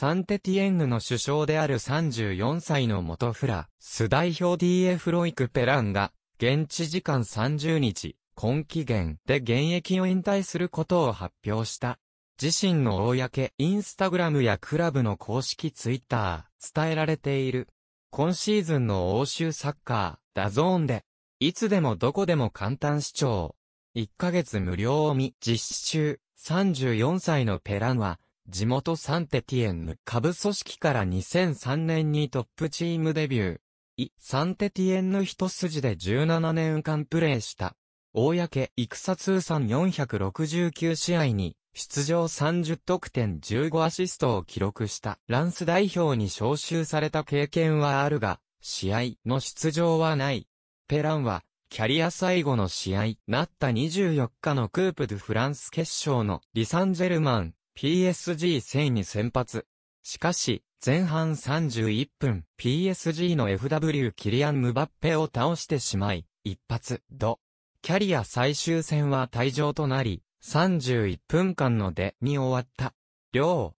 サンテティエンヌの主将である34歳の元フラス代表 DF ロイク・ペランが、現地時間30日、今期限で現役を引退することを発表した。自身の公、インスタグラムやクラブの公式ツイッター、伝えられている。今シーズンの欧州サッカー、ダゾーンで、いつでもどこでも簡単視聴。1ヶ月無料を見実習、34歳のペランは、地元サンテティエンヌ下部組織から2003年にトップチームデビュー。サンテティエンヌ一筋で17年間プレーした。公、戦通算469試合に、出場30得点15アシストを記録した。ランス代表に招集された経験はあるが、試合の出場はない。ペランは、キャリア最後の試合、なった24日のクープ・ドゥ・フランス決勝のリ・サンジェルマン、PSG 戦に先発。しかし、前半31分、PSG の FW キリアン・ムバッペを倒してしまい、一発、キャリア最終戦は退場となり、31分間の出に終わった。両